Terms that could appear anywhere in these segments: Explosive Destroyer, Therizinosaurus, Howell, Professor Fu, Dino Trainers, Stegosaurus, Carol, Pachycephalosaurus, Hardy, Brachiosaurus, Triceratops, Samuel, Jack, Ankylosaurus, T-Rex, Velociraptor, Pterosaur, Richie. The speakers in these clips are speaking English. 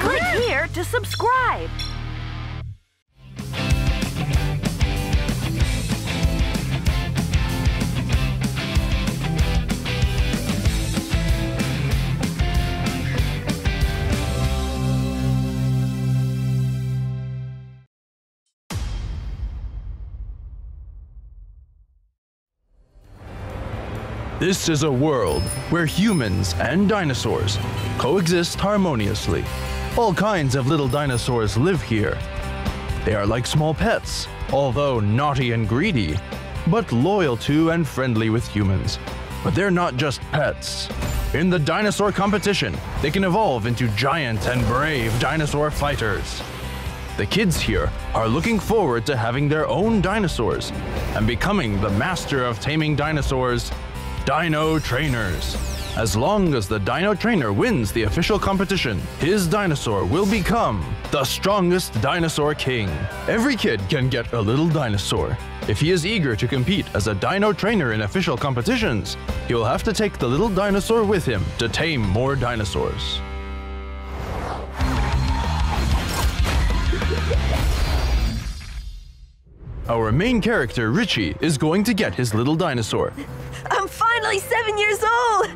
Click here to subscribe. This is a world where humans and dinosaurs coexist harmoniously. All kinds of little dinosaurs live here. They are like small pets, although naughty and greedy, but loyal to and friendly with humans. But they're not just pets. In the dinosaur competition, they can evolve into giant and brave dinosaur fighters. The kids here are looking forward to having their own dinosaurs and becoming the master of taming dinosaurs, Dino Trainers. As long as the Dino Trainer wins the official competition, his dinosaur will become the strongest dinosaur king. Every kid can get a little dinosaur. If he is eager to compete as a Dino Trainer in official competitions, he will have to take the little dinosaur with him to tame more dinosaurs. Our main character, Richie, is going to get his little dinosaur. I'm finally 7 years old!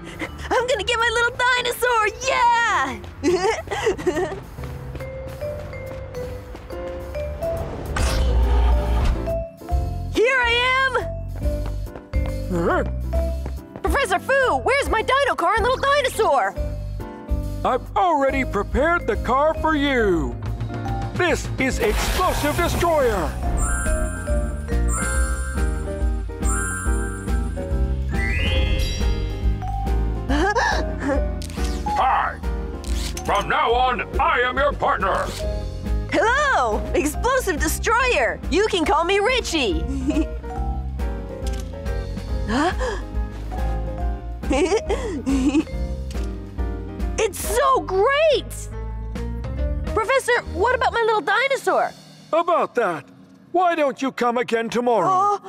I'm gonna get my little dinosaur! Yeah! Here I am! Professor Fu, where's my dino car and little dinosaur? I've already prepared the car for you. This is Explosive Destroyer. Hi! From now on, I am your partner! Hello! Explosive Destroyer! You can call me Richie! It's so great! Professor, what about my little dinosaur? About that, why don't you come again tomorrow?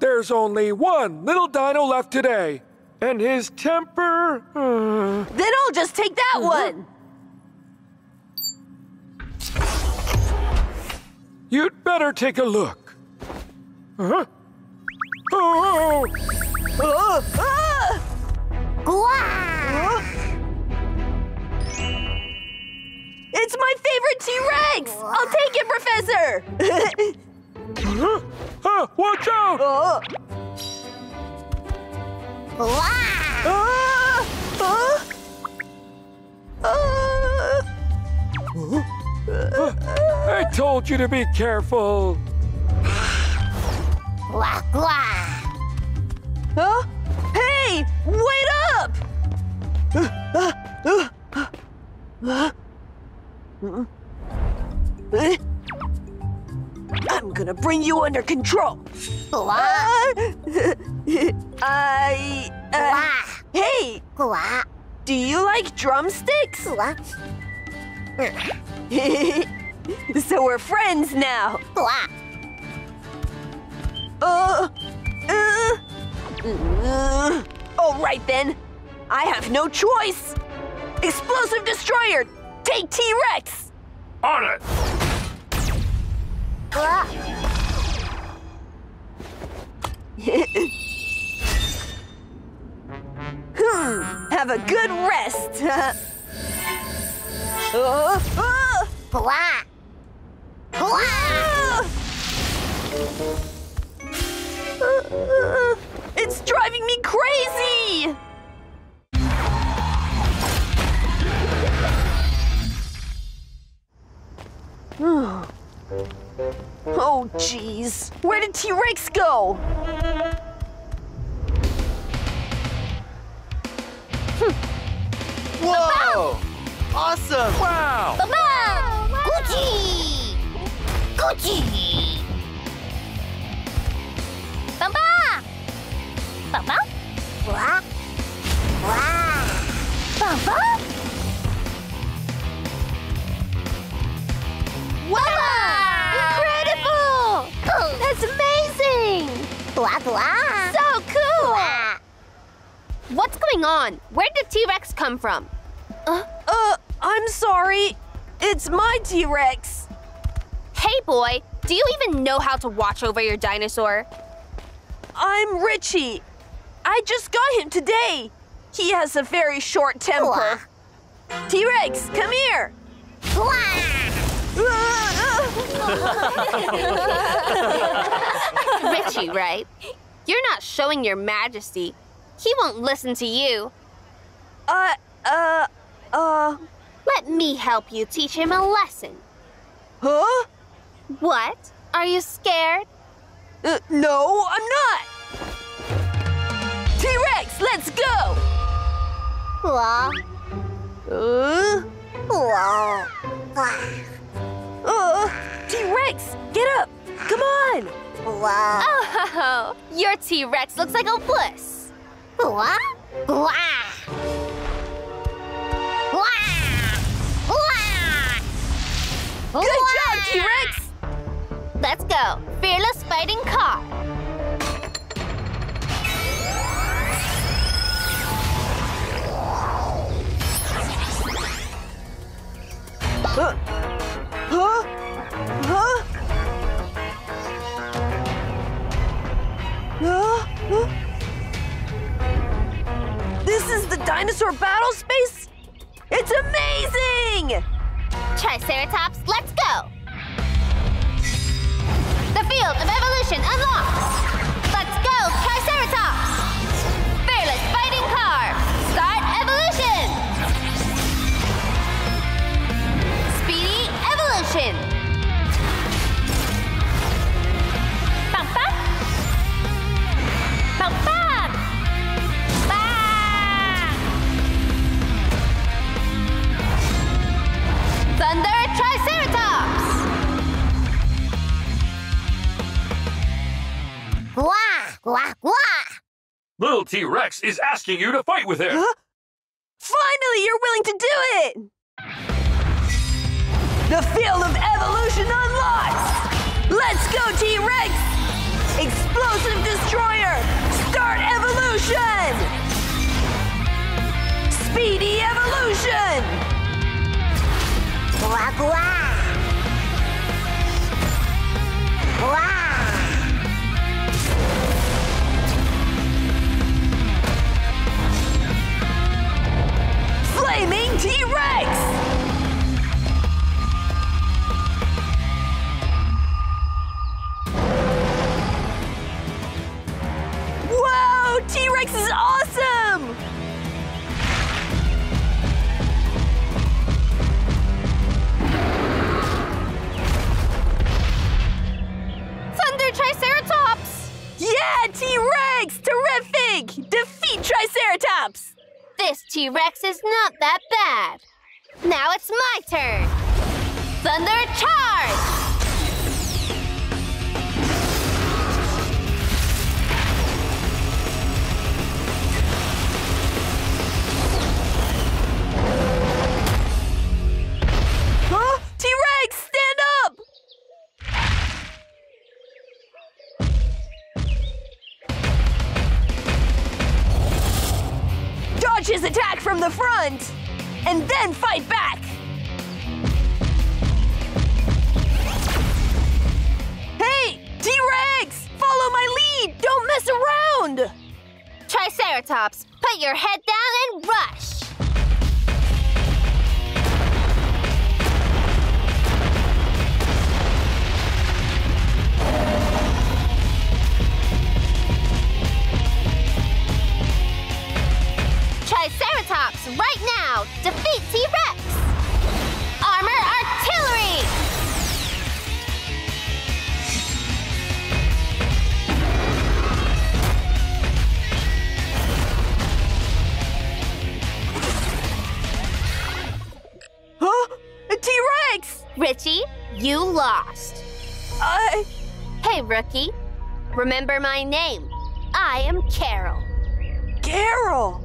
There's only one little dino left today. And his temper... Then I'll just take that one! You'd better take a look. Oh! It's my favorite T-Rex! I'll take it, Professor! Watch out! I told you to be careful. Huh? Hey, wait up! I'm gonna bring you under control. Hey! Do you like drumsticks? So we're friends now. All right then. I have no choice. Explosive Destroyer, take T-Rex. On it. Have a good rest. It's driving me crazy. Oh, jeez. Where did T-Rex go? Whoa! Awesome! Wow! Ba-ba! Gucci! Gucci! Ba-ba! Ba-ba? Wah! Wah! Ba-ba? Wow! Incredible! That's amazing! Blah, blah! So cool! Wah. What's going on? Where did T-Rex come from? I'm sorry. It's my T-Rex. Hey, boy. Do you even know how to watch over your dinosaur? I'm Richie. I just got him today. He has a very short temper. T-Rex, come here. Richie, right? You're not showing your majesty. He won't listen to you. Let me help you teach him a lesson. Huh? What? Are you scared? No, I'm not. T-Rex, let's go! T-Rex, get up! Come on! Oh, your T-Rex looks like a wuss. Good job, T-Rex! Let's go. Fearless fighting car. This is the dinosaur battle space? It's amazing! Triceratops, let's go! The field of evolution unlocks! Let's go, Triceratops! Fearless fighting car! Start evolution! Speedy evolution! Bump, bump! Bump, bump! Bang! Thunder Triceratops! Wah! Wah! Wah! Little T-Rex is asking you to fight with him! Huh? Finally, you're willing to do it! The field of evolution unlocks! Let's go, T-Rex! Explosive Destroyer! Start evolution! Speedy evolution! Wah! Wah! Wah! Flaming T-Rex! Wow, T-Rex is awesome! Thunder Triceratops! Yeah, T-Rex! Terrific! Defeat Triceratops! This T-Rex is not that bad. Now it's my turn. Thunder Charge! Huh? T-Rex, stand up! Dodge his attack from the front, and then fight back! Hey, T-Rex! Follow my lead! Don't mess around! Triceratops, put your head down and rush! Triceratops, right now! Defeat T-Rex! Armor Artillery! Huh? A T-Rex! Richie, you lost. Hey, rookie. Remember my name. I am Carol. Carol!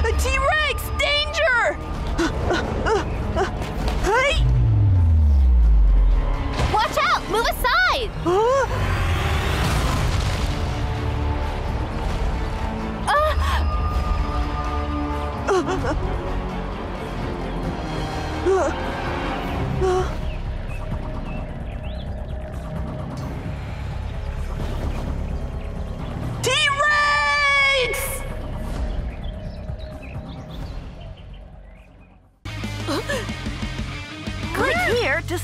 A T-Rex! Danger! Hey! Watch out! Move aside!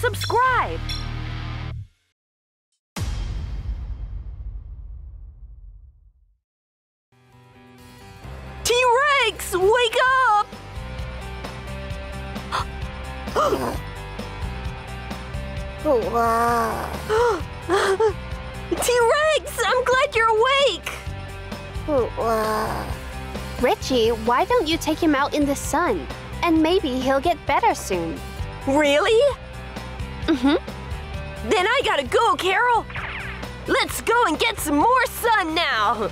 subscribe! T-Rex, wake up! T-Rex, I'm glad you're awake! Richie, why don't you take him out in the sun? And maybe he'll get better soon. Really? Mm-hmm. Then I gotta go, Carol! Let's go and get some more sun now!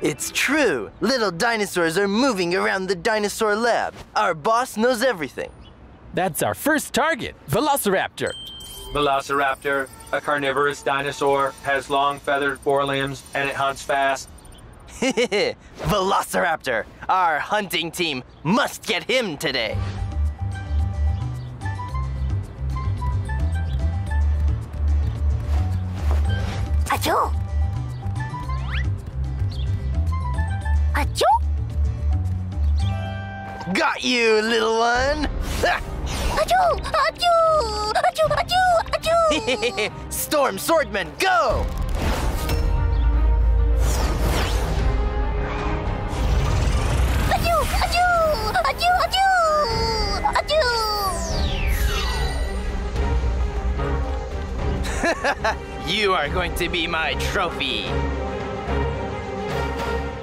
It's true. Little dinosaurs are moving around the dinosaur lab. Our boss knows everything. That's our first target, Velociraptor. Velociraptor, a carnivorous dinosaur, has long feathered forelimbs and it hunts fast. Velociraptor, our hunting team must get him today. Achoo! Achoo! Got you, little one! Ah! Achoo! Achoo! Achoo! Achoo! Achoo! Storm Swordman, go! Achoo! Achoo! Achoo! Achoo! Achoo! You are going to be my trophy.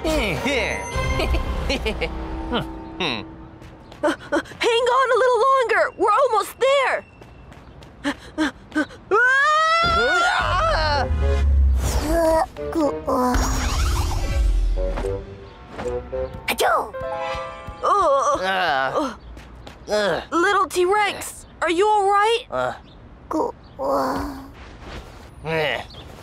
Hang on a little longer. We're almost there. Little T-Rex, are you all right?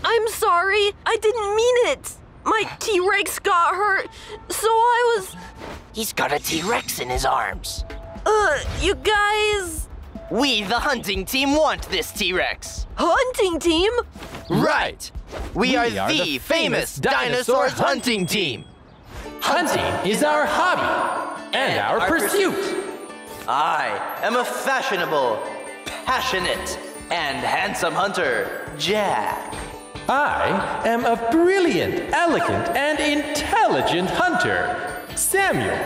I'm sorry. I didn't mean it. My T-Rex got hurt, so I was... He's got a T-Rex in his arms. You guys... We, the hunting team, want this T-Rex. Hunting team? Right. We are the famous dinosaur hunting team. Hunting is our hobby and our pursuit. I am a fashionable, passionate, and handsome hunter, Jack. I am a brilliant, elegant, and intelligent hunter, Samuel.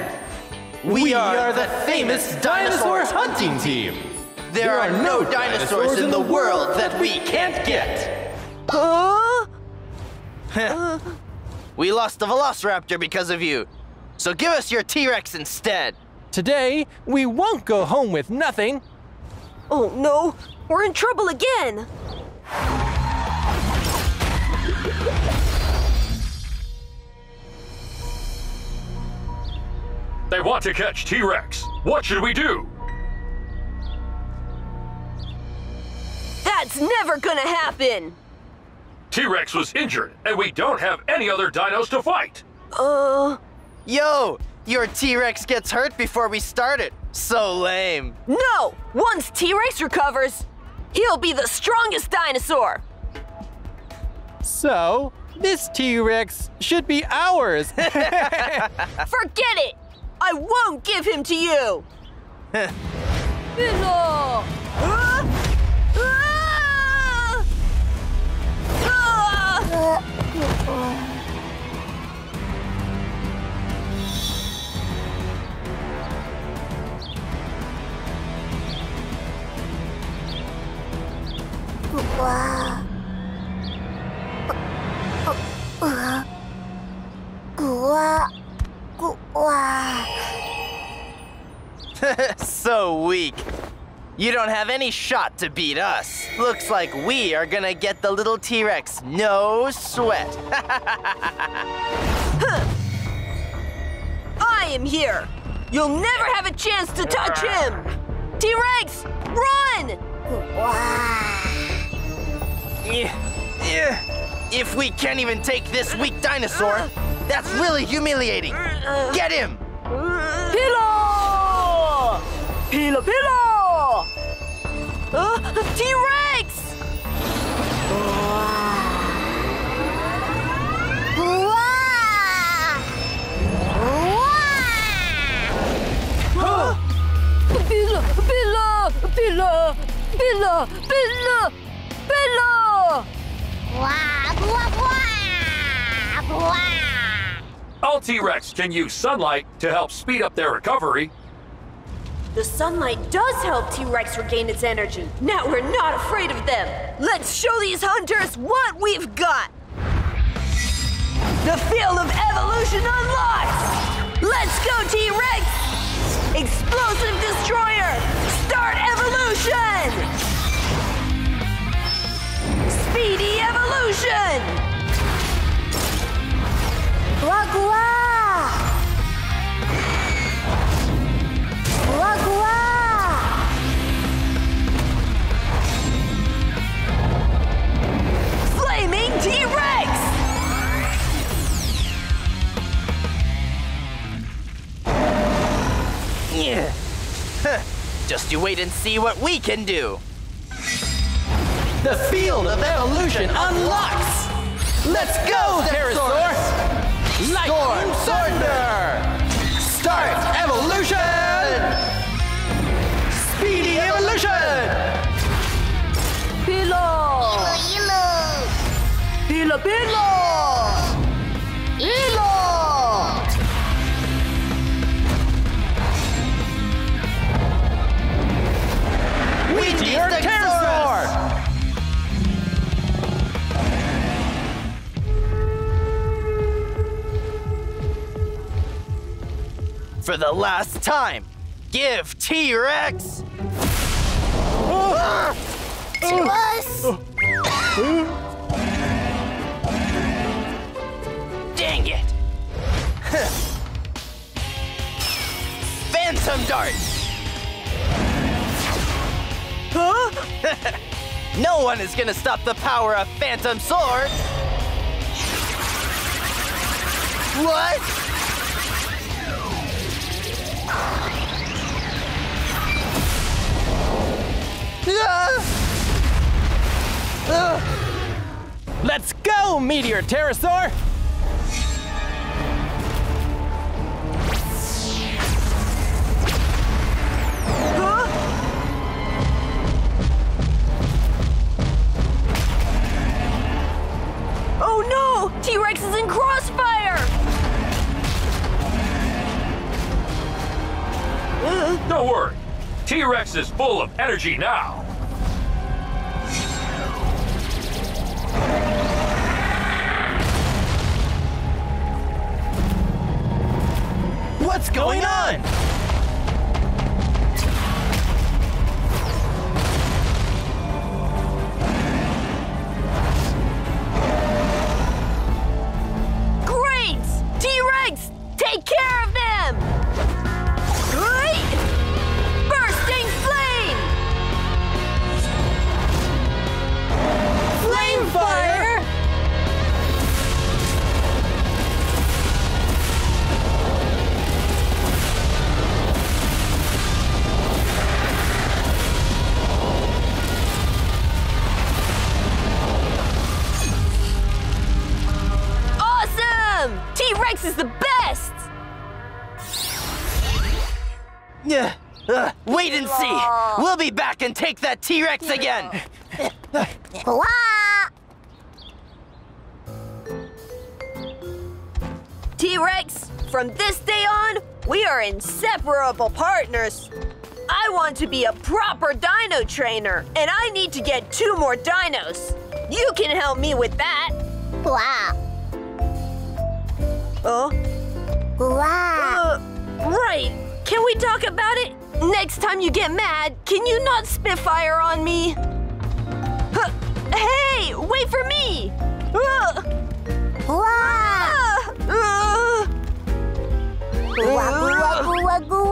We are the famous dinosaur hunting team. There are no dinosaurs in the world that we can't get. We lost the Velociraptor because of you, so give us your T-Rex instead. Today, we won't go home with nothing. Oh no, we're in trouble again. They want to catch T-Rex. What should we do? That's never gonna happen! T-Rex was injured, and we don't have any other dinos to fight! Yo! Your T-Rex gets hurt before we start it. So lame. No! Once T-Rex recovers, he'll be the strongest dinosaur! So, this T-Rex should be ours. Forget it! I won't give him to you! So weak. You don't have any shot to beat us. Looks like we are gonna get the little T-Rex no sweat. I am here. You'll never have a chance to touch him! T-Rex, run! If we can't even take this weak dinosaur, that's really humiliating. Get him! Pillow! Pillow, pillow! T-Rex! Pillow, pillow, pillow, pillow, pillow, pillow! All T-Rex can use sunlight to help speed up their recovery. The sunlight does help T-Rex regain its energy. Now we're not afraid of them. Let's show these hunters what we've got. The field of evolution unlocked! Let's go, T-Rex! Explosive Destroyer, start evolution! Speedy evolution! Wagwa! Wagwa! Flaming T-Rex! Yeah. Huh. Just you wait and see what we can do. The field of evolution unlocks! Let's go, Therizinosaurus! Lightning Thunder! Start evolution! Speedy evolution! Pillow! Pillow, pillow! Pillow! Meteor Pterosaur! For the last time, give T-Rex to us. Dang it! Phantom dart. Huh? No one is gonna stop the power of Phantom Sword. What? Let's go, Meteor Pterosaur! Huh? Oh no! T-Rex is in crossfire! Don't worry, T-Rex is full of energy now. What's going on? Great! T-Rex, take care of them! Fire! Awesome! T-Rex is the best! Wait and see! We'll be back and take that T-Rex again! T-Rex, from this day on, we are inseparable partners. I want to be a proper dino trainer, and I need to get 2 more dinos. You can help me with that. Wow. Oh? Wow. Right. Can we talk about it? Next time you get mad, can you not spitfire on me? Huh. Hey, wait for me! Wow. Wagu wagu wagu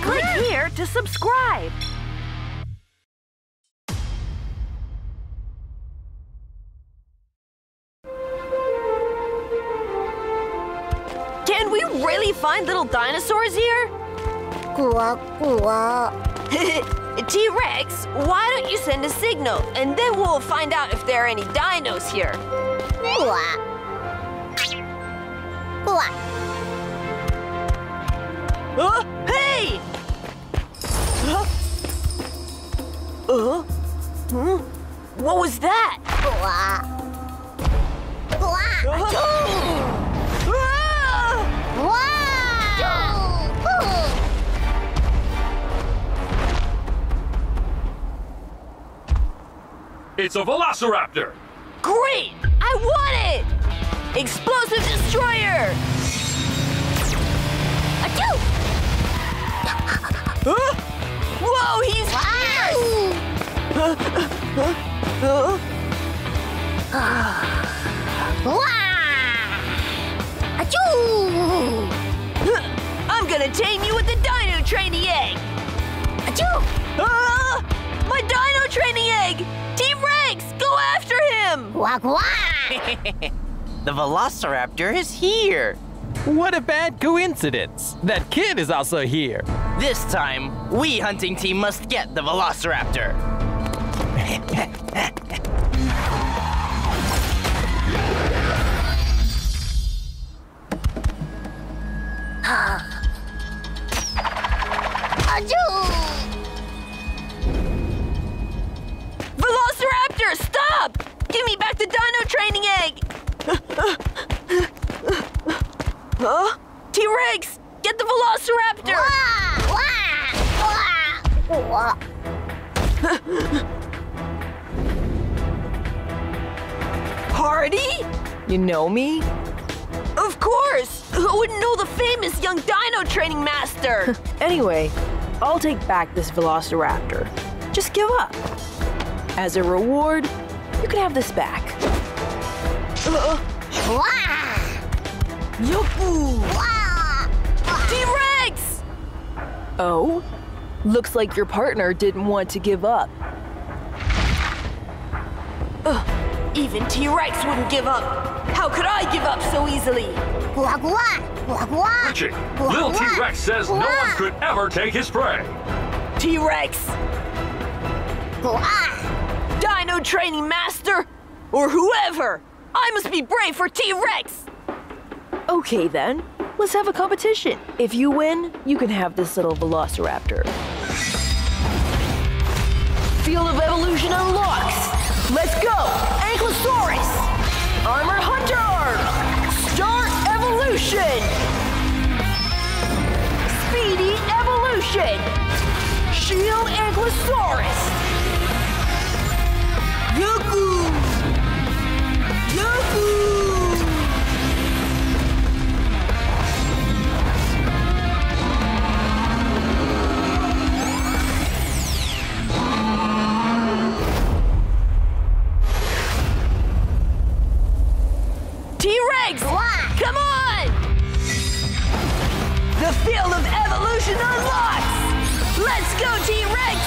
Click here to subscribe. Can we really find little dinosaurs here? T-Rex, why don't you send a signal, and then we'll find out if there are any dinos here. Hey! What was that? It's a Velociraptor! Great! I want it! Explosive Destroyer! Achoo! Huh? Whoa, he's fierce! Achoo! I'm gonna tame you with the Dino Trainee Egg! Achoo! My Dino Trainee Egg! T-Rex, go after him! The Velociraptor is here! What a bad coincidence! That kid is also here! This time, we hunting team must get the Velociraptor! Velociraptor, stop! Give me back the Dino Trainee Egg! Huh? T-Rex, get the Velociraptor! Hardy? You know me? Of course! Who wouldn't know the famous young dino training master? Anyway, I'll take back this Velociraptor. Just give up. As a reward, you can have this back. T-Rex! Oh? Looks like your partner didn't want to give up. Even T-Rex wouldn't give up. How could I give up so easily? Richie, little T-Rex says no one could ever take his prey. T-Rex! Dino Training Master, or whoever! I must be brave for T-Rex! Okay then, let's have a competition. If you win, you can have this little Velociraptor. Field of Evolution unlocks! Let's go! Ankylosaurus! Armor Hunter! Start Evolution! Speedy Evolution! Shield Ankylosaurus! Yuku! T-Rex! Come on! The field of evolution unlocks! Let's go, T-Rex!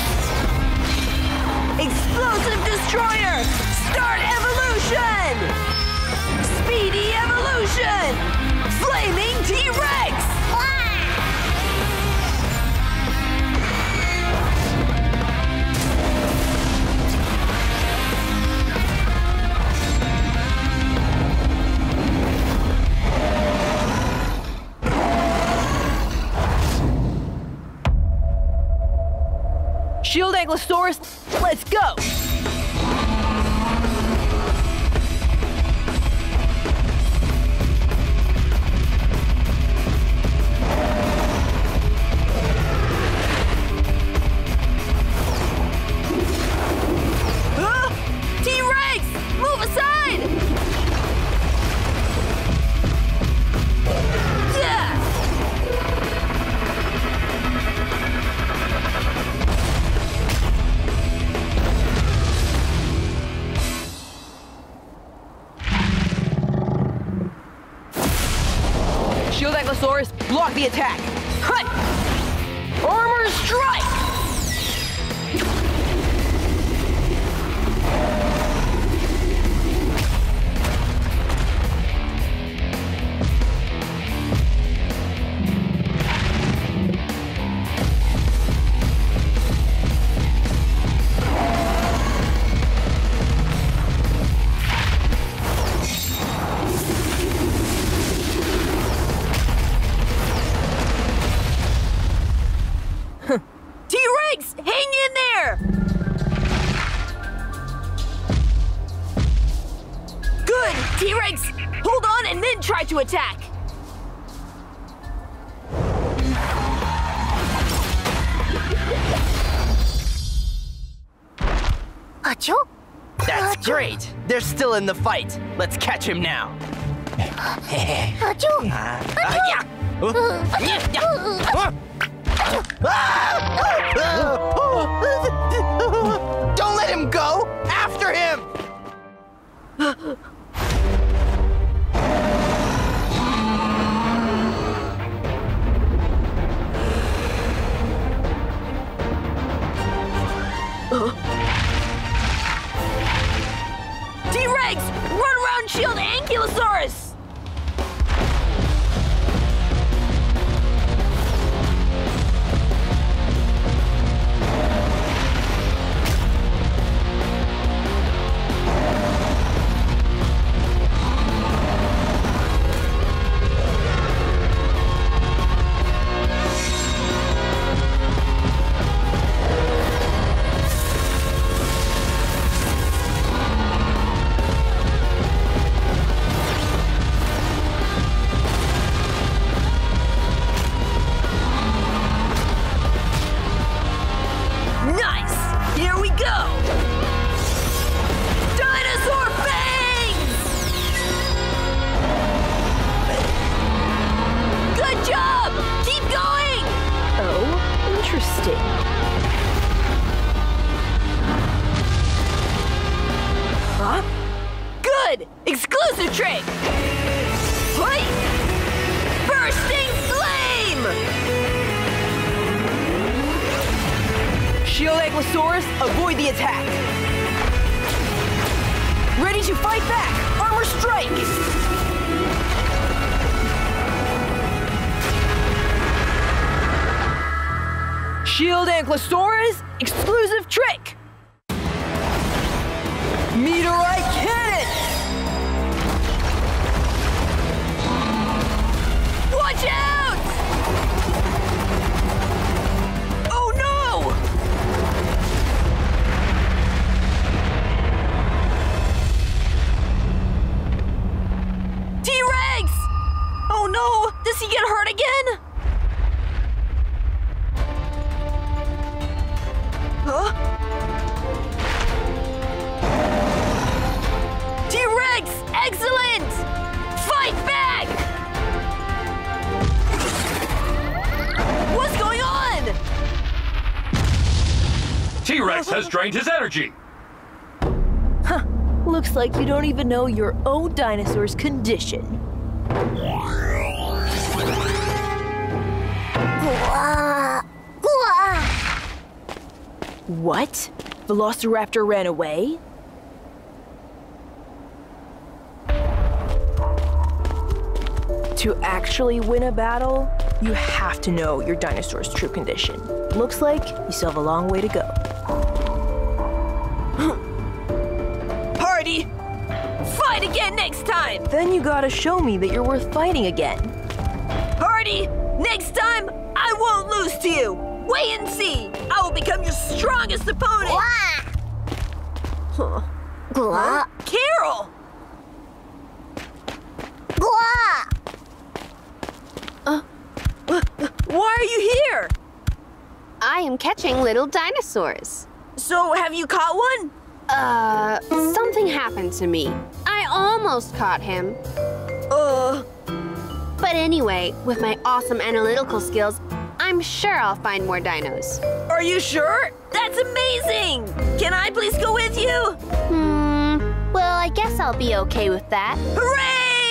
Explosive Destroyer! Start evolution! Speedy evolution! Flaming T-Rex! Shield Ankylosaurus, let's go! T-Rex, move aside! Block the attack! Hut! Armor strike! T-Rex, hang in there! Good, T-Rex! Hold on and then try to attack! Achoo? That's great! They're still in the fight! Let's catch him now! Achoo! Yeah! Don't let him go! After him! T-Rex! Run around shield Ankylosaurus! Exclusive trick! Hoi! Bursting flame! Shield Ankylosaurus, avoid the attack! Ready to fight back! Armor strike! Shield Ankylosaurus, exclusive trick! Meteorite cannon! Watch out! Oh no! T-Rex! Oh no! Does he get hurt again? Huh? T-Rex! Excellent! Fight back! What's going on? T-Rex has drained his energy. Huh. Looks like you don't even know your own dinosaur's condition. What? Velociraptor ran away? To actually win a battle, you have to know your dinosaur's true condition. Looks like you still have a long way to go. Hardy! Fight again next time! Then you gotta show me that you're worth fighting again. Hardy! Next time, I won't lose to you! Wait and see! I will become your strongest opponent! Huh. Huh? Carol! Why are you here? I am catching little dinosaurs. So, have you caught one? Something happened to me. I almost caught him. But anyway, with my awesome analytical skills, I'm sure I'll find more dinos. Are you sure? That's amazing! Can I please go with you? Well, I guess I'll be okay with that. Hooray!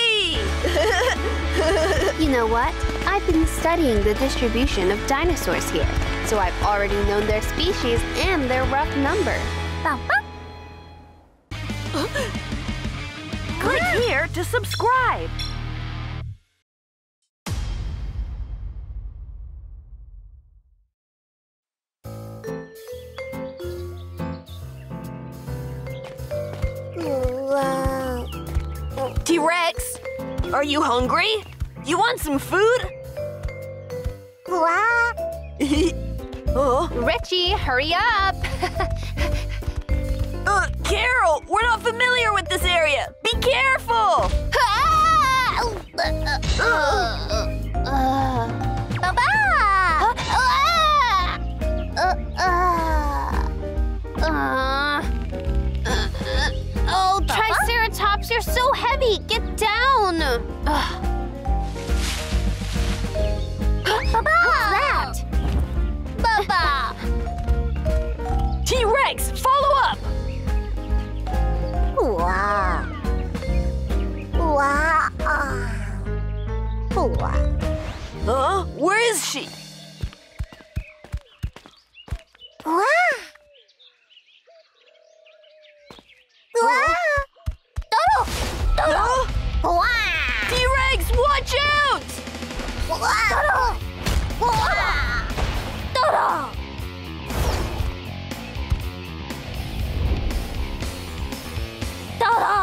You know what? I've been studying the distribution of dinosaurs here, so I've already known their species and their rough number. Click here to subscribe! T-Rex, are you hungry? You want some food? Oh. Richie, hurry up! Carol, we're not familiar with this area. Be careful! Oh, Triceratops, you're so heavy. Get down. Baba! What's that? Baba! T-Rex, follow up! Wow. Wow. Wow. Huh? Where is she? Wow. Wow. Toto! Toto! Wow. T-Rex, watch out! Wow. Toto! Wow. Toto! Toto!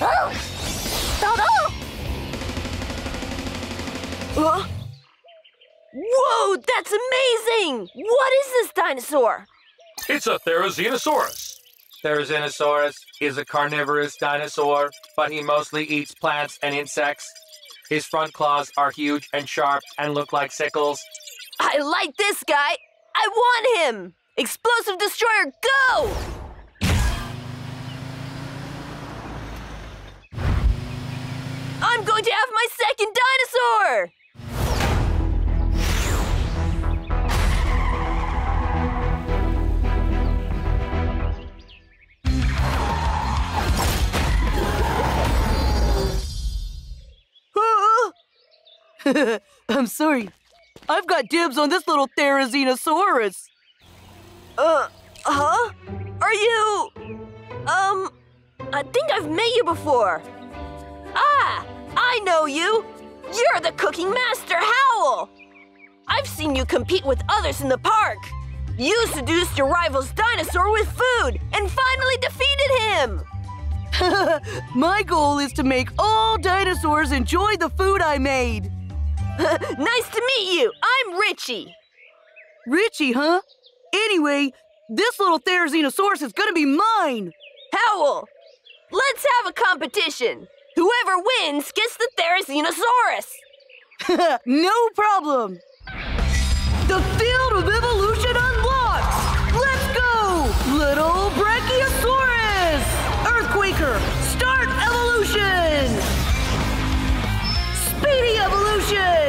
Oh! Toto! Whoa, that's amazing! What is this dinosaur? It's a Therizinosaurus. Therizinosaurus is a carnivorous dinosaur, but he mostly eats plants and insects. His front claws are huge and sharp and look like sickles. I like this guy! I want him! Explosive Destroyer, go! I'm going to have my second dinosaur! I'm sorry. I've got dibs on this little Therizinosaurus. Huh? Are you... I think I've met you before. Ah, I know you! You're the cooking master, Howell! I've seen you compete with others in the park. You seduced your rival's dinosaur with food and finally defeated him! My goal is to make all dinosaurs enjoy the food I made. Nice to meet you. I'm Richie. Richie, huh? Anyway, this little Therizinosaurus is gonna be mine! Howell, let's have a competition. Whoever wins gets the Therizinosaurus! No problem! The field of evolution unlocks! Let's go! Little Brachiosaurus! Earthquaker, start evolution! Speedy evolution!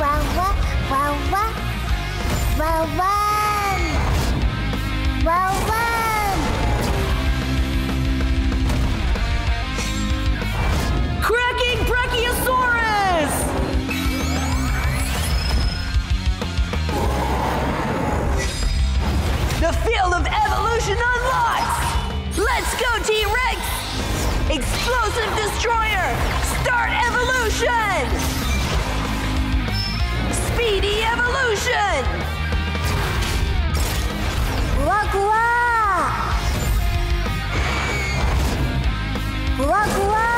Wow, wow, wow, wow. Wow, wow. Wow, wow. Cracking Brachiosaurus! The field of evolution unlocks! Let's go, T-Rex! Explosive Destroyer! Start evolution! Speedy evolution! Wagwa! Wagwa!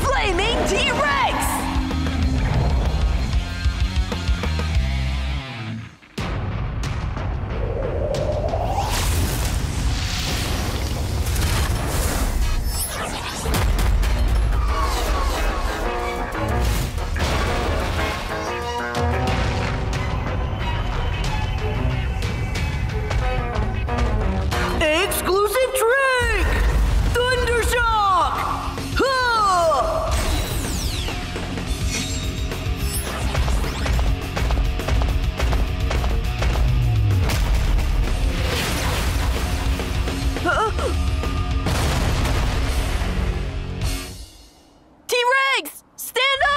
Flaming T-Rex! T-Rex, stand up!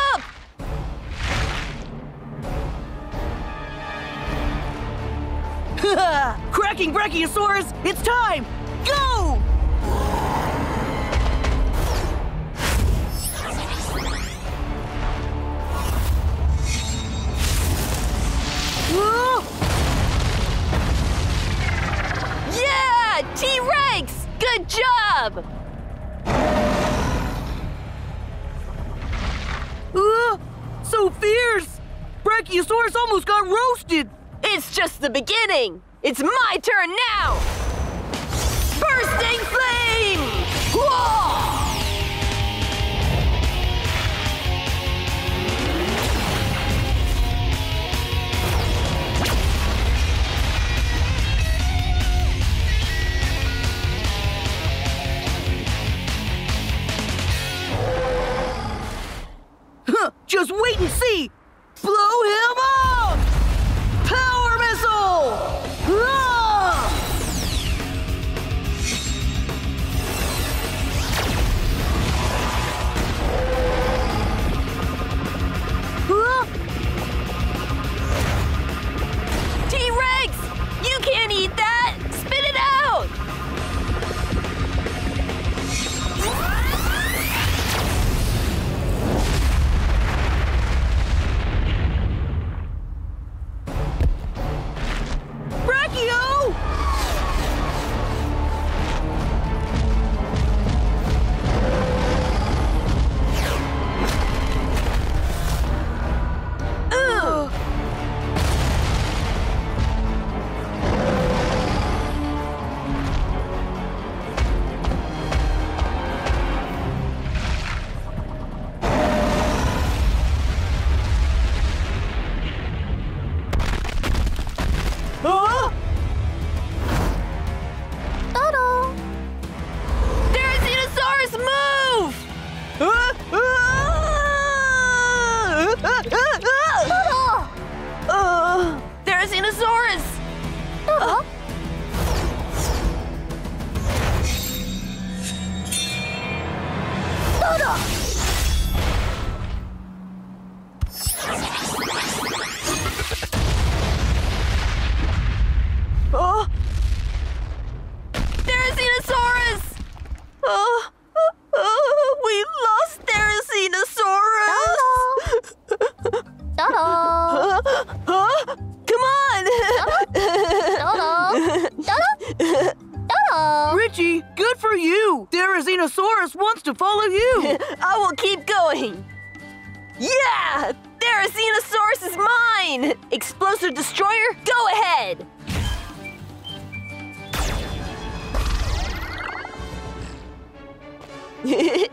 Cracking Brachiosaurus, it's time! Go! Yeah! T-Rex! Good job! So fierce! Brachiosaurus almost got roasted! It's just the beginning! It's my turn now! Bursting flame! Whoa! Just wait and see! Blow him up! Power missile! Ah! Ah! T-Rex! You can't eat that! Spit it out! Richie, good for you! Therizinosaurus wants to follow you! I will keep going! Yeah! Therizinosaurus is mine! Explosive Destroyer, go ahead! Yeah!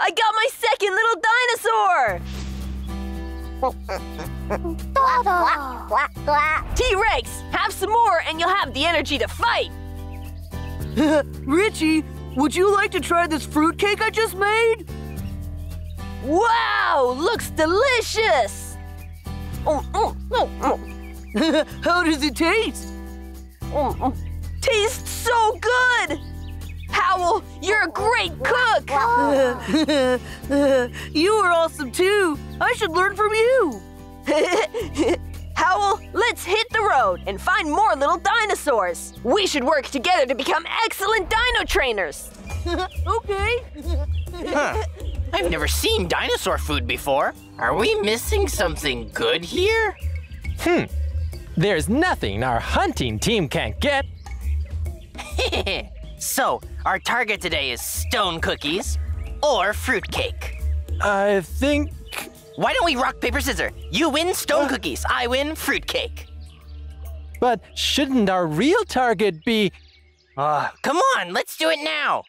I got my second little dinosaur! T-Rex, have some more and you'll have the energy to fight! Richie, would you like to try this fruitcake I just made? Wow, looks delicious! How does it taste? Tastes so good! Howell, you're a great cook! You are awesome too! I should learn from you! Howell, let's hit the road and find more little dinosaurs. We should work together to become excellent dino trainers. Okay. I've never seen dinosaur food before. Are we missing something good here? There's nothing our hunting team can't get. So, our target today is stone cookies or fruitcake. I think... Why don't we rock, paper, scissors? You win stone cookies, I win fruitcake. But shouldn't our real target be... Come on, let's do it now.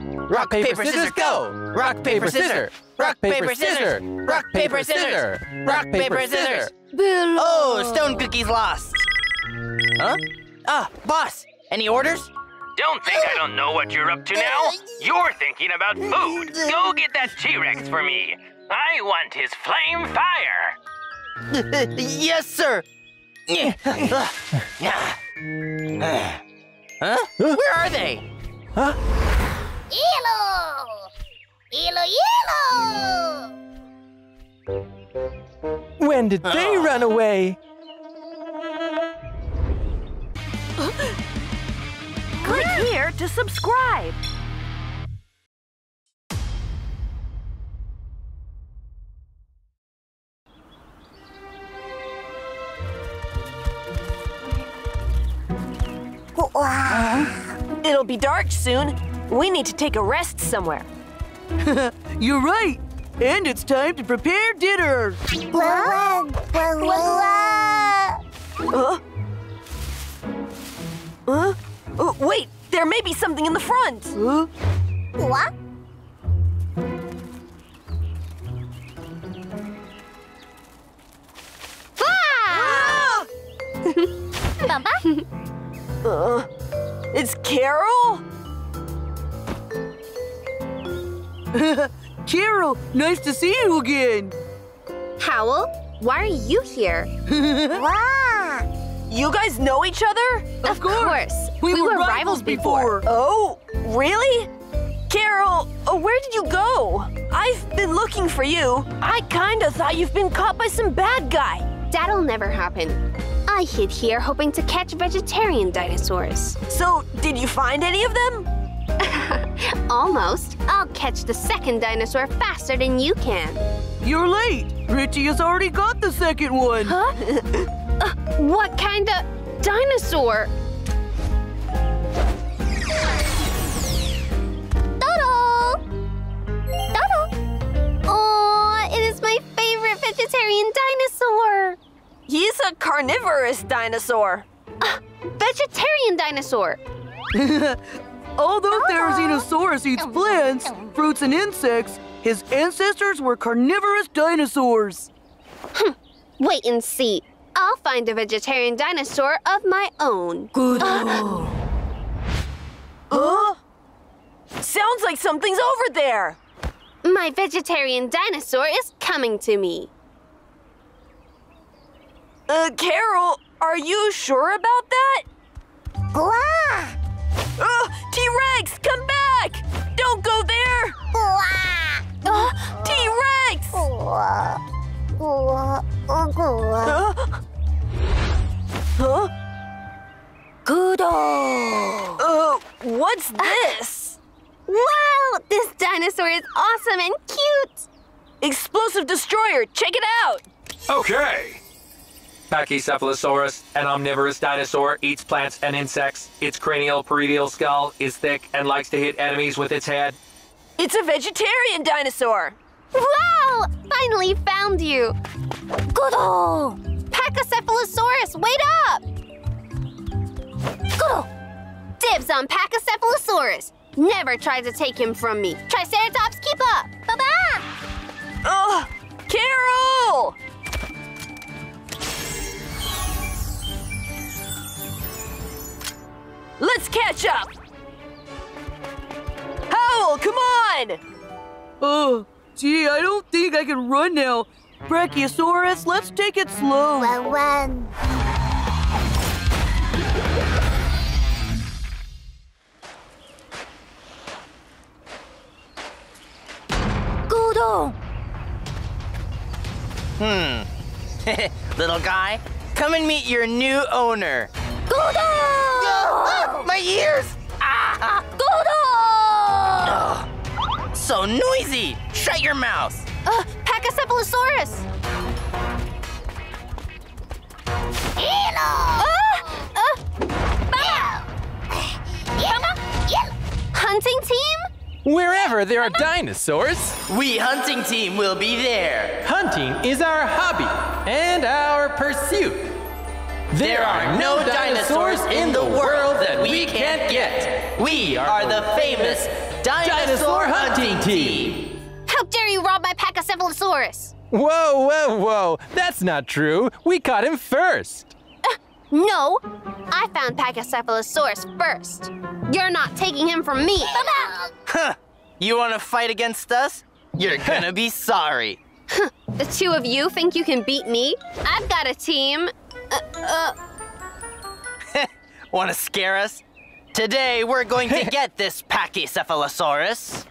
Rock, paper, scissors, go! Rock, paper, scissors! Rock, paper, scissors! Rock, paper, scissors! Rock, paper, scissors! Oh, stone cookies lost. Huh? Boss, any orders? Don't think I don't know what you're up to now. You're thinking about food. Go get that T-Rex for me. I want his flame fire! Yes, sir! Huh? Where are they? Huh? Elo! When did they run away? Click here to subscribe. It'll be dark soon. We need to take a rest somewhere. You're right. And it's time to prepare dinner. Wait, there may be something in the front. What? Ah! It's Carol? Carol, nice to see you again. Howell, why are you here? You guys know each other? Of course. We were rivals before. Oh, really? Carol, where did you go? I've been looking for you. I kinda thought you've been caught by some bad guy. That'll never happen. I hid here hoping to catch vegetarian dinosaurs. So, did you find any of them? Almost. I'll catch the second dinosaur faster than you can. You're late. Richie has already got the second one. Huh? What kind of dinosaur? Dodo! Dodo! Oh, it is my favorite vegetarian dinosaur. He's a carnivorous dinosaur. Vegetarian dinosaur. Although Therizinosaurus eats plants, fruits, and insects, his ancestors were carnivorous dinosaurs. Wait and see. I'll find a vegetarian dinosaur of my own. Good. Sounds like something's over there. My vegetarian dinosaur is coming to me. Carol, are you sure about that? T-Rex, come back! Don't go there! T-Rex! What's this? Wow, this dinosaur is awesome and cute! Explosive Destroyer, check it out! Okay. Pachycephalosaurus, an omnivorous dinosaur, eats plants and insects. Its cranial parietal skull is thick and likes to hit enemies with its head. It's a vegetarian dinosaur! Wow! Finally found you! Good-o! Pachycephalosaurus, wait up! Good-o! Dibs on Pachycephalosaurus! Never try to take him from me! Triceratops, keep up! Bye-bye! Carol! Let's catch up! Howell, come on! Oh, gee, I don't think I can run now. Brachiosaurus, let's take it slow. Run. Gudo! Little guy, come and meet your new owner. Gudo! My ears! Gudo! So noisy! Shut your mouth! Pachycephalosaurus! Hunting team? Wherever there are dinosaurs, we hunting team will be there. Hunting is our hobby and our pursuit. There are no dinosaurs in the world that we can't get. We are the famous dinosaur hunting team. How dare you rob my Pachycephalosaurus? Whoa, whoa, whoa. That's not true. We caught him first. No, I found Pachycephalosaurus first. You're not taking him from me. You want to fight against us? You're going to be sorry. The two of you think you can beat me? I've got a team. Wanna scare us? Today we're going to get this Pachycephalosaurus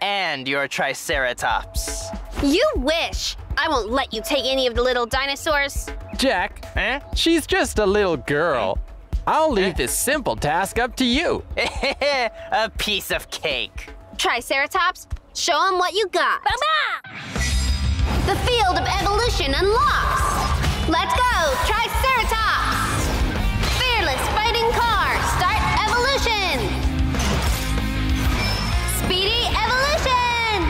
and your Triceratops. You wish! I won't let you take any of the little dinosaurs. Jack, she's just a little girl. I'll leave this simple task up to you. A piece of cake. Triceratops, show them what you got. Ba-ba! The field of evolution unlocks. Let's go, Triceratops! Fearless fighting car, start evolution! Speedy evolution!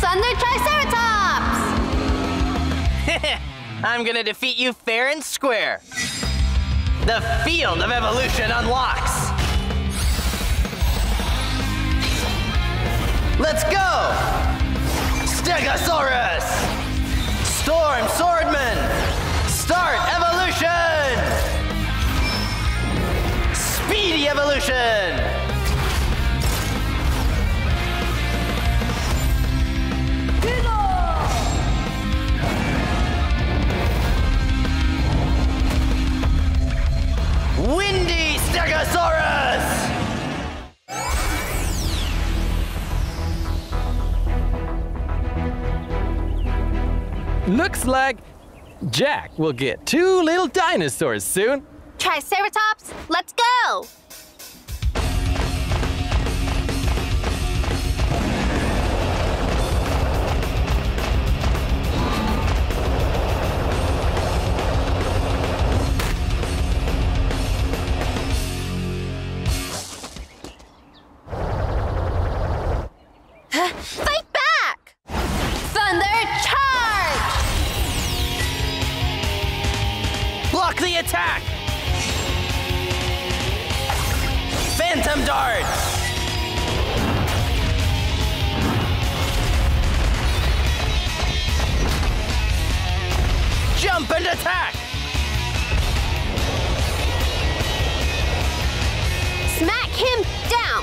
Thunder Triceratops! I'm gonna defeat you fair and square. The field of evolution unlocks. Let's go! Stegosaurus! Storm Swordman! Start evolution! Speedy evolution! Windy Stegosaurus! Looks like Jack will get 2 little dinosaurs soon. Triceratops, let's go! Fight back! Thunder charge! Block the attack! Phantom dart! Jump and attack! Smack him down!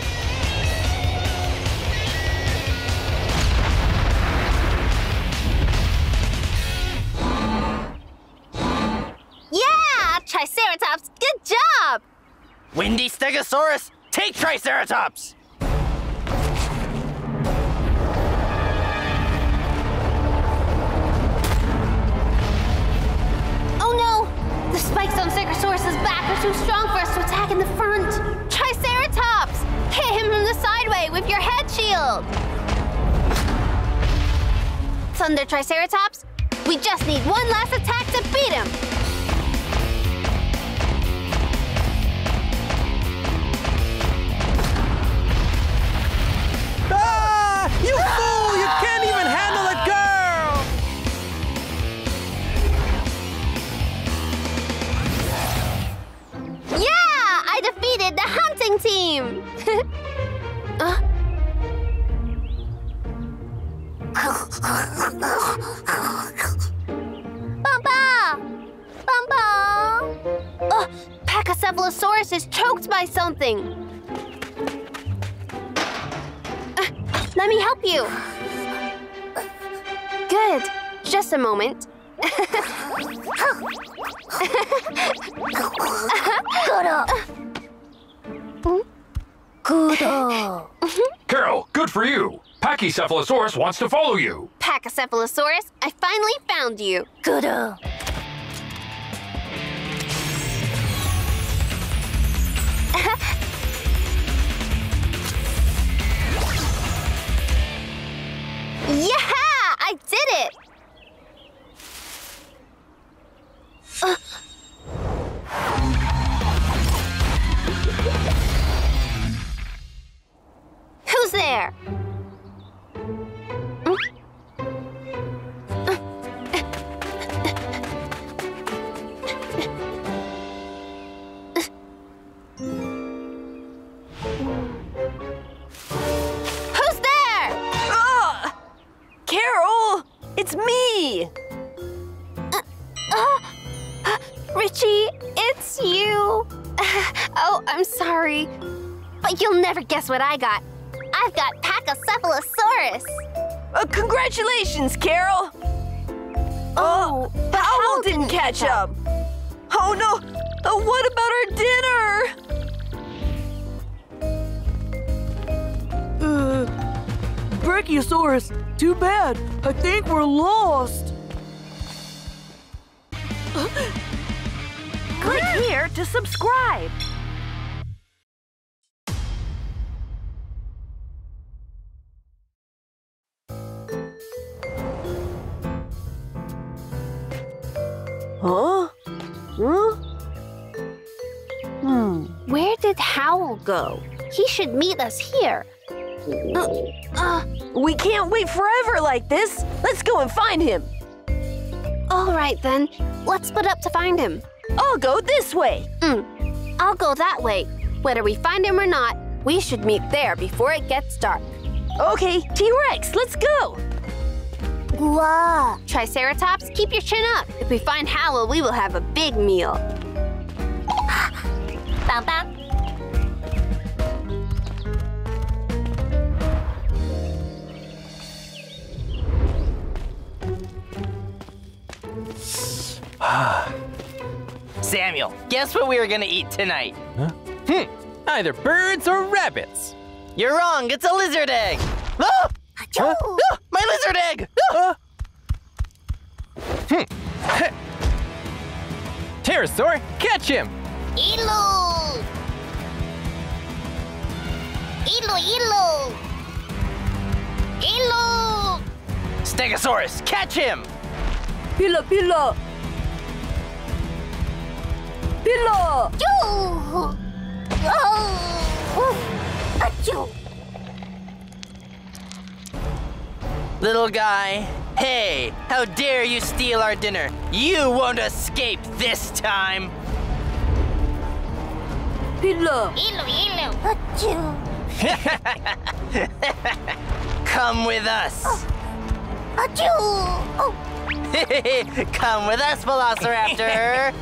Yeah! Triceratops, good job! Windy Stegosaurus, take Triceratops! Oh no! The spikes on Stegosaurus's back are too strong for us to attack in the front! Triceratops! Hit him from the sideway with your head shield! Thunder Triceratops, we just need one last attack to beat him! Ah! You fool! You can't even handle a girl! Yeah! I defeated the hunting team! Bumpa! Bumpa! Oh, Pachycephalosaurus is choked by something! Let me help you. Good. Just a moment. Carol, good for you. Pachycephalosaurus wants to follow you. Pachycephalosaurus, I finally found you. Good. Yeah! I did it! Who's there? It's me! Richie, it's you! Oh, I'm sorry. But you'll never guess what I got. I've got Pachycephalosaurus. Congratulations, Carol. Oh, Howell didn't catch up. Oh, no. What about our dinner? Brachiosaurus, too bad. I think we're lost. Click here to subscribe. Huh? Huh? Where did Howell go? He should meet us here. We can't wait forever like this. Let's go and find him. All right, then. Let's split up to find him. I'll go this way. I'll go that way. Whether we find him or not, we should meet there before it gets dark. Okay, T-Rex, let's go. Whoa. Triceratops, keep your chin up. If we find Howell, we will have a big meal. Bow, bow. Samuel, guess what we were gonna eat tonight? Huh? Either birds or rabbits. You're wrong, it's a lizard egg. Oh! Huh? Oh, my lizard egg! Oh. Pterosaur, catch him! Elo! Elo, elo! Elo! Stegosaurus, catch him! Pila, pila! Pila! Yo! Oh! Achoo! Little guy, hey, how dare you steal our dinner? You won't escape this time. Hello. Hello, hello. Come with us. Oh. Come with us, Velociraptor.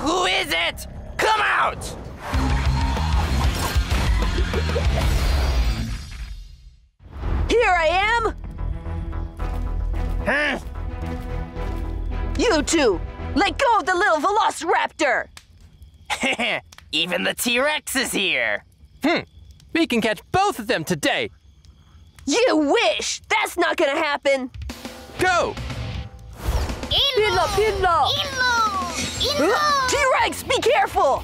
Who is it? Come out! Here I am! You two, let go of the little Velociraptor! Even the T-Rex is here! We can catch both of them today! You wish! That's not gonna happen! Go! Pilla, pilla! T-Rex, be careful!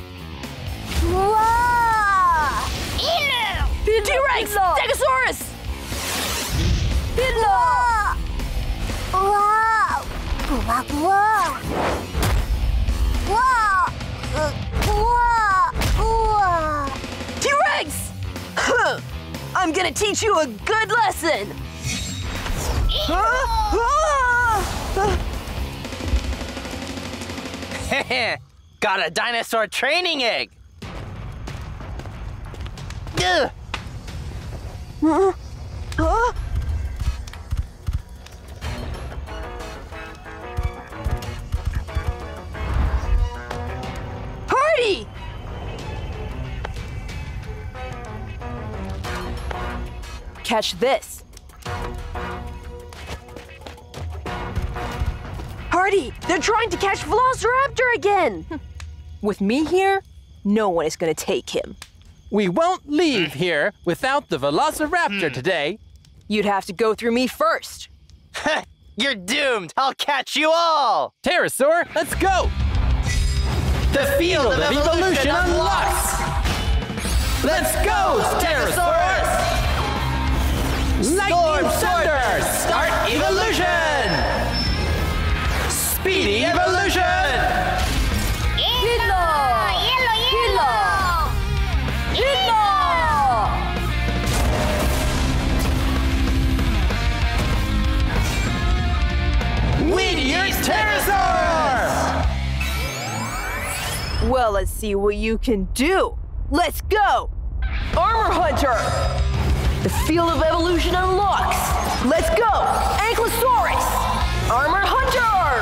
T-Rex, Stegosaurus! Wow! Wow! Wow! Wow! Wow! Wow! T-Rex! I'm gonna teach you a good lesson. Got a dinosaur training egg. Huh? Hardy! Catch this. Hardy, they're trying to catch Velociraptor again. With me here, no one is going to take him. We won't leave here without the Velociraptor today. You'd have to go through me first. You're doomed. I'll catch you all. Pterosaur, let's go. The field of evolution unlocks! Let's go, Stegosaurus! Lightning Thunder, start evolution! Speedy evolution! Hilo! Hilo! Hilo! Hilo! Meteor Pterosaur! Well, let's see what you can do. Let's go! Armor Hunter! The field of evolution unlocks. Let's go! Ankylosaurus! Armor Hunter!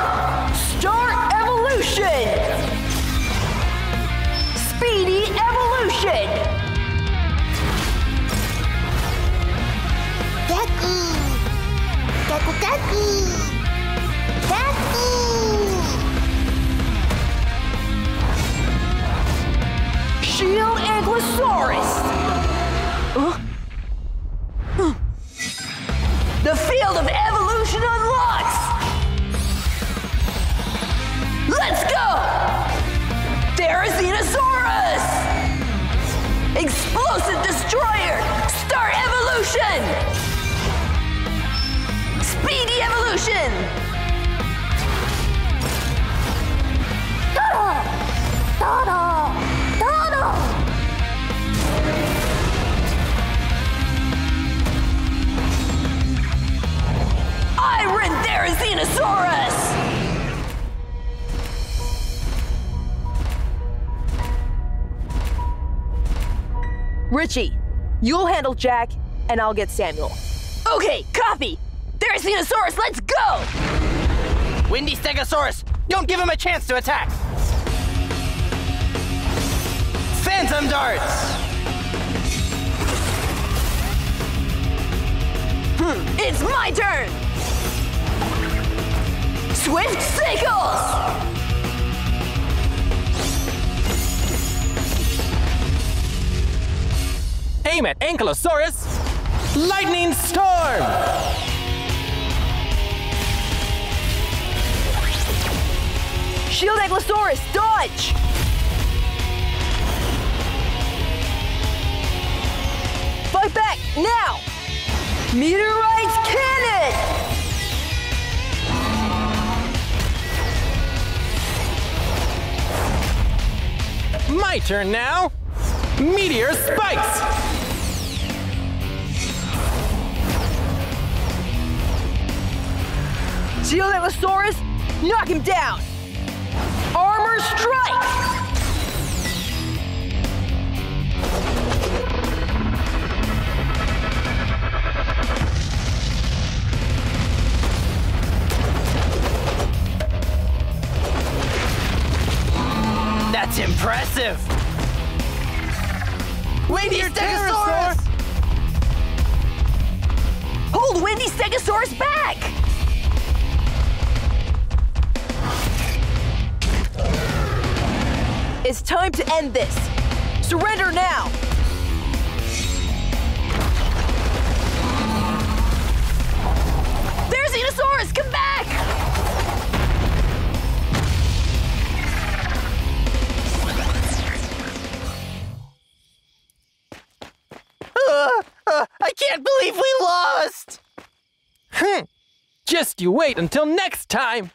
Start evolution! The field of evolution unlocks! Let's go! Therizinosaurus! Explosive Destroyer! Start evolution! Speedy evolution! Total! Total! Total! Iron Therizinosaurus! Richie, you'll handle Jack, and I'll get Samuel. Okay, copy! Therizinosaurus, let's go! Windy Stegosaurus, don't give him a chance to attack! Phantom darts! It's my turn! Swift Sickles! Aim at Ankylosaurus! Lightning Storm! Shield Ankylosaurus, dodge! Fight back, now! Meteorite's Cannon! My turn now! Meteor Spikes! Shield Ankylosaurus, knock him down! Armor Strike! That's impressive! Windy Stegosaurus! Hold Windy Stegosaurus back! It's time to end this! Surrender now! There's Enosaurus! Come back! I can't believe we lost! Just you wait until next time!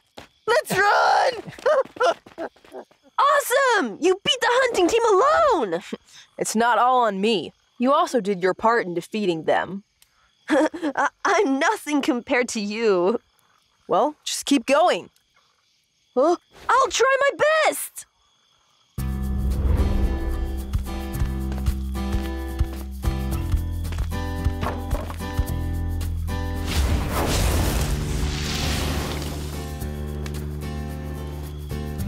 Let's run! Awesome! You beat the hunting team alone! It's not all on me. You also did your part in defeating them. I'm nothing compared to you. Well, just keep going. Huh? I'll try my best!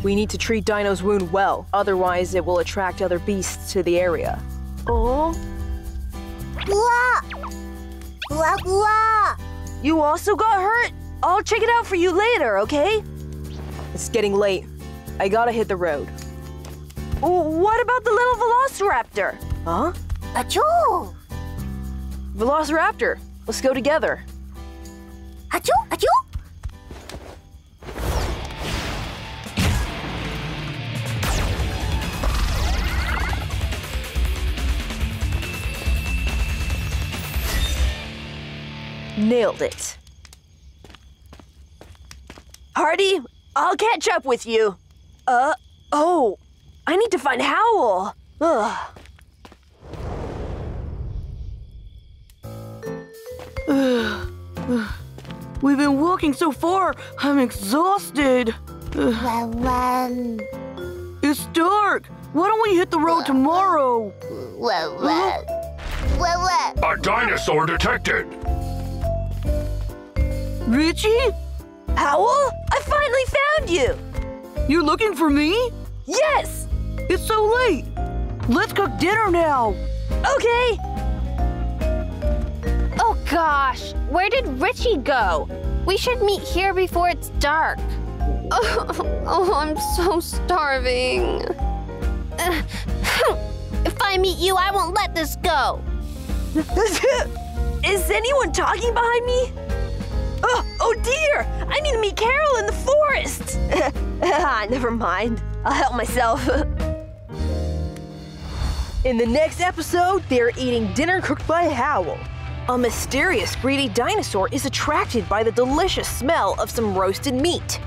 We need to treat Dino's wound well, otherwise it will attract other beasts to the area. Oh? Blah! Blah, blah! You also got hurt? I'll check it out for you later, okay? It's getting late. I gotta hit the road. What about the little Velociraptor? Huh? Achoo! Velociraptor, let's go together. Achoo! Achoo! Nailed it. Hardy, I'll catch up with you. Oh, I need to find Howell. We've been walking so far, I'm exhausted. It's dark. Why don't we hit the road tomorrow? A dinosaur detected. Richie? Howell? I finally found you! You're looking for me? Yes! It's so late! Let's cook dinner now! Okay! Oh gosh! Where did Richie go? We should meet here before it's dark. Oh, I'm so starving. If I meet you, I won't let this go! Is anyone talking behind me? Oh dear! I need to meet Carol in the forest! Never mind. I'll help myself. In the next episode, they're eating dinner cooked by Howell. A mysterious, greedy dinosaur is attracted by the delicious smell of some roasted meat.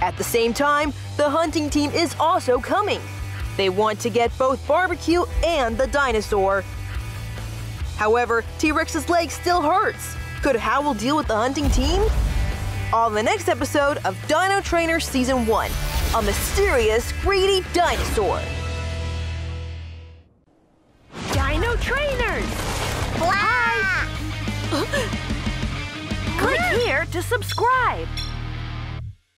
At the same time, the hunting team is also coming. They want to get both barbecue and the dinosaur. However, T-Rex's leg still hurts. Could Howell deal with the hunting team? On the next episode of Dino Trainers Season 1, a mysterious, greedy dinosaur. Dino Trainers! Hi! Click here to subscribe.